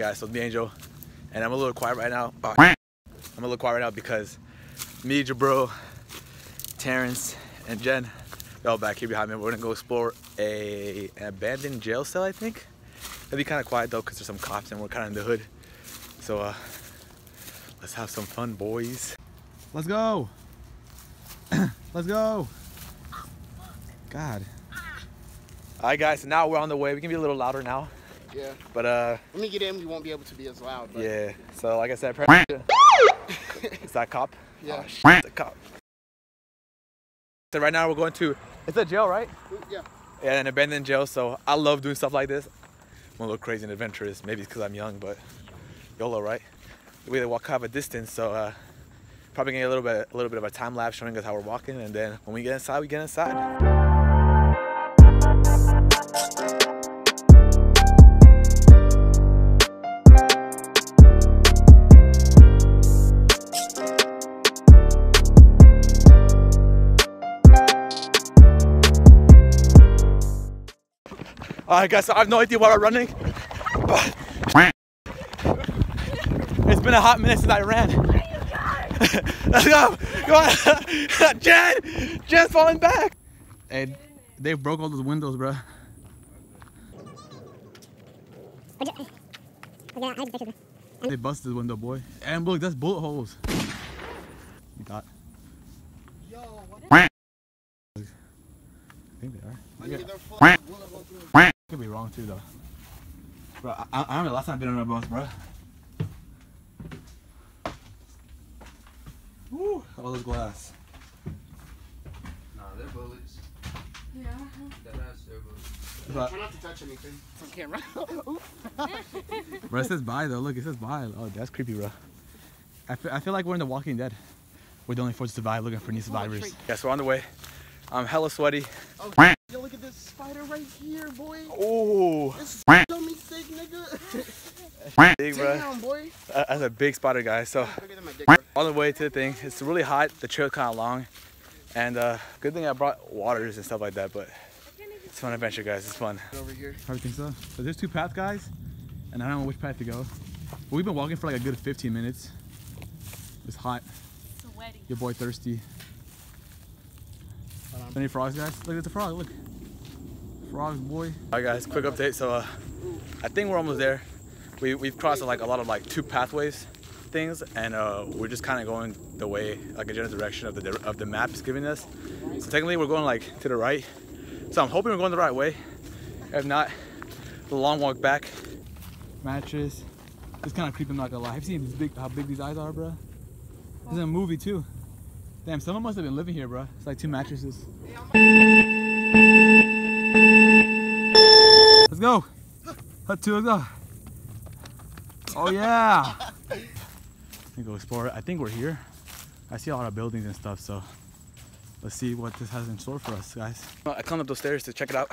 guys, so it's me, Angel, and I'm a little quiet right now. Oh, I'm a little quiet right now because me, Jabro, Terrence, and Jen, they're all back here behind me. We're gonna go explore an abandoned jail cell, I think. It'll be kind of quiet though because there's some cops and we're kind of in the hood. So let's have some fun, boys. Let's go. Let's go. God. All right, guys, so now we're on the way. We can be a little louder now. Yeah. But when we get in, we won't be able to be as loud. But... yeah. So like I said, apparently... it's that cop. Yeah. Oh, shit, the cop. So right now we're going to... it's a jail, right? Yeah. Yeah, an abandoned jail. So I love doing stuff like this. I'm a little crazy and adventurous. Maybe it's because I'm young, but YOLO, right? We had to walk half a distance, so probably gonna get a little bit of a time lapse showing us how we're walking, and then when we get inside, we get inside. Alright guys, so I have no idea why we're running, but it's been a hot minute since I ran. Let's go! Come on! Jen! Jen's falling back! Hey, they broke all those windows, bro. They busted the window, boy. And look, that's bullet holes. You thought. Yo, what is... I think they are. Yeah. Could be wrong too though. Bro, I don't know, last time I've been on a bus, bro. Woo, all those glass. Nah, they're bullets. Yeah. They're not their bullets. Try not to touch anything from camera. Bro, it says bye though, look, it says bye. Oh, that's creepy, bro. I feel like we're in The Walking Dead. We're the only force to survive, looking for new survivors. Yes, yeah, so we're on the way. I'm hella sweaty. Oh, yo, look at this spider right here, boy. Oh. This is dummy sick, nigga. Big, bro. Damn, boy. That's a big spider, guys. So, on the way to the thing, it's really hot. The trail's kind of long. And good thing I brought waters and stuff like that, but it's a fun adventure, guys. It's fun. Over here. I think so. So, there's two paths, guys. And I don't know which path to go. But we've been walking for like a good 15 minutes. It's hot. Sweaty. Your boy thirsty. Any frogs, guys? Look, it's a frog, look. Frogs, boy. Alright guys, quick update. So I think we're almost there. We've crossed like a lot of like two pathways things, and we're just kind of going the way, like a general direction of the map's giving us. So technically we're going like to the right. So I'm hoping we're going the right way. If not, the long walk back. Mattress. It's kind of creeping, not gonna lie. Have you seen how big these eyes are, bro? This is a movie too. Damn, someone must have been living here, bro. It's like two mattresses. Let's go. Hut two, let's go. Oh yeah. Let's go explore it. I think we're here. I see a lot of buildings and stuff, so let's see what this has in store for us, guys. I climbed up those stairs to check it out.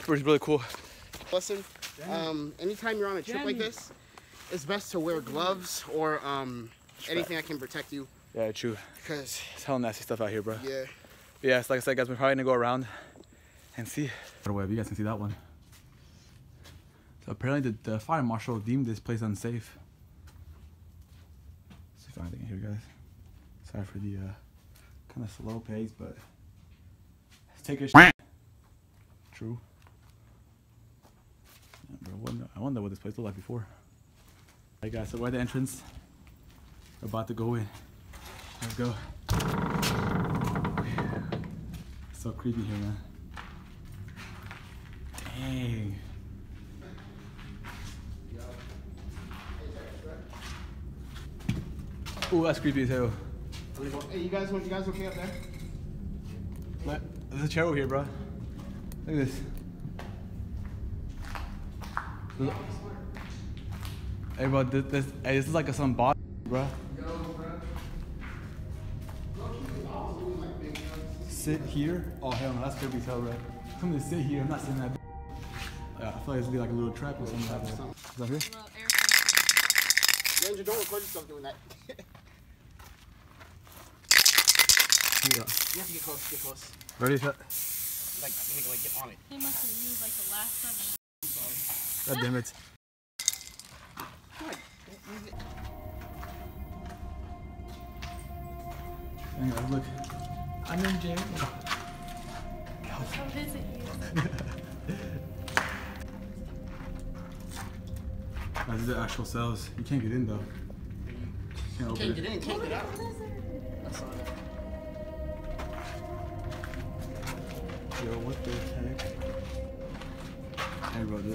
It's really cool. Listen, anytime you're on a trip like this, it's best to wear gloves or anything that can protect you. Yeah, true. Because it's hella nasty stuff out here, bro. Yeah. But yeah, so like I said, guys, we're probably gonna go around and see. By the way, you guys can see that one. So apparently the fire marshal deemed this place unsafe. Let's see if I can get here, guys. Sorry for the kind of slow pace, but let's take a shot. True. Yeah, bro, I wonder what this place looked like before. Alright, guys, so we're at the entrance. We're about to go in. Let's go. It's so creepy here, man. Dang. Ooh, that's creepy as hell. Hey, you guys okay up there? Look, there's a chair over here, bro. Look at this. Hey, bro, this is like some boss, bro. Sit here? Oh hell no, that's creepy as hell, bro. Come to sit here, I'm not sitting that. I feel like it's gonna be like a little trap or something like that. Is that here? Ranger, don't record yourself doing that. Here you go. You have to get close. Ready, set? Like, get on it. They must have used like the last 7. God damn it. God, don't use it. Hang on, look. I'm in jail. Come visit you. Oh, these are actual cells. You can't get in though. You can't get in, can't get out. Yo, what the heck? I wrote it.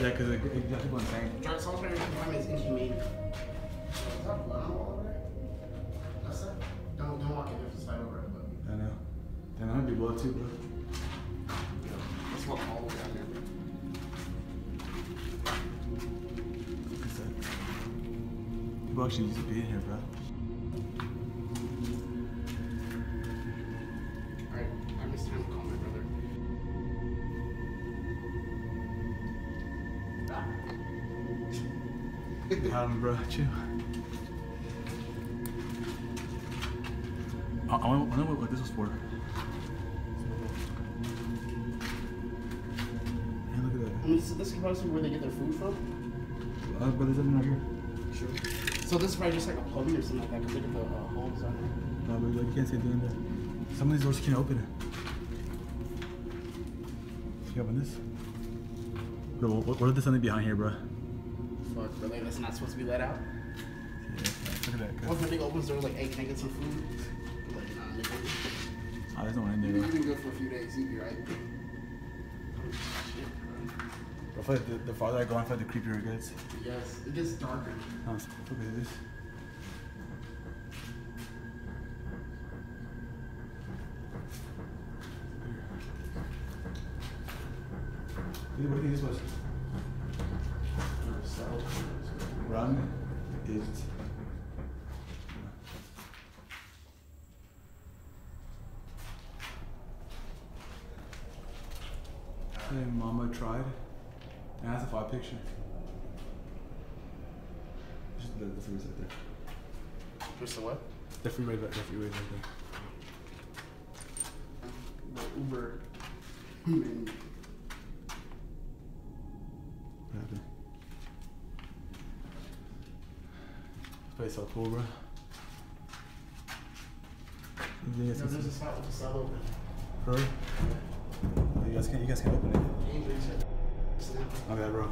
Yeah, because it just went bang. That's all trying to find is inhumane. Is that blood all over it? That's it. Don't walk in there to slide over it. I know. Then I'm going to be blood too, bro. Yeah, let's walk all the way down there. Look at that. People actually used to be in here, bro. I wonder what this was for. Hey, look at that. I mean, so this is probably where they get their food from. But there's something right here. Sure. So this is probably just like a plumbing or something like that, because they get the holes on it. No, but like, you can't see it doing that. Some of these doors can't open. Can you open this? Bro, what if there's something behind here, bro? Fuck, really? That's not supposed to be let out? Yeah, look at that. What if the thing opens the door like, hey, can I get some food? I'm like, nah, nigga. Oh, there's no one in there. You've been good for a few days, you'd be right. Oh, shit, bro. I feel like the farther I go, I feel like the creepier it gets. Yes, it gets darker. Oh, look at this. What do you think this was? Run it. Hey, Mama tried. And that's a fire picture. Just the freeway's right there. Just the what? The freeway right there. The Uber. What happened? This place is so cool, bro. No, there's a spot with the cell open. For real? Yeah. You guys can open it. Angel, my bad, bro. Oh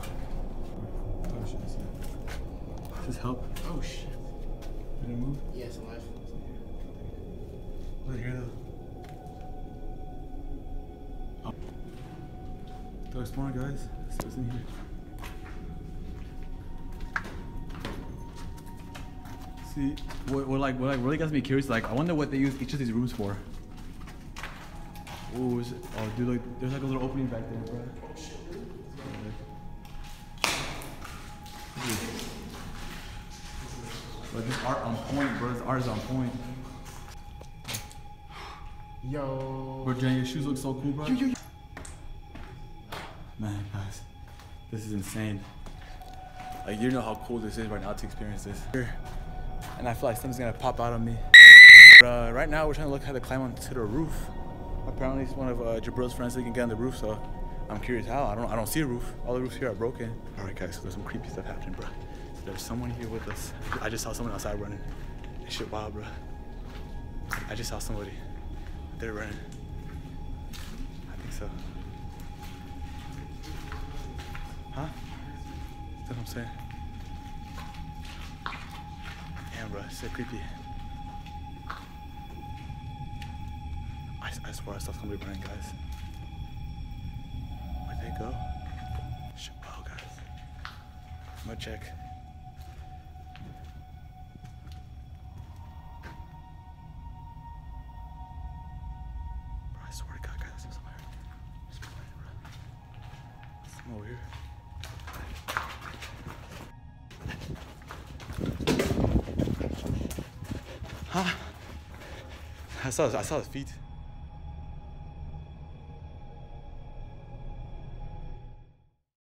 shit, that's it. Just help. Oh shit. Did it move? Yeah, it's alive. What's it here though? Oh. Dark spawn, guys. Let's go in here. See, what really got me curious, like, I wonder what they use each of these rooms for. Ooh, oh, dude, like, there's like a little opening back there, bro. But this art on point, bro. This art is on point. Yo. Bro, Jen, your shoes look so cool, bro. Man, guys, this is insane. Like, you know how cool this is right now to experience this. And I feel like something's gonna pop out on me. Right now, we're trying to look how to climb onto the roof. Apparently, it's one of Jabril's friends that can get on the roof, so I'm curious how. I don't see a roof. All the roofs here are broken. All right, guys, so there's some creepy stuff happening, bro. So there's someone here with us. I just saw someone outside running. That shit wild, bro. I just saw somebody. They're running. I think so. Huh? That's what I'm saying. Damn, bro, it's so creepy. I swear I saw somebody running, guys. Where'd they go? Shit, wow, guys. I'm gonna check. Bro, I swear to God, guys, there's somebody running, bro. Someone over here. I saw his feet.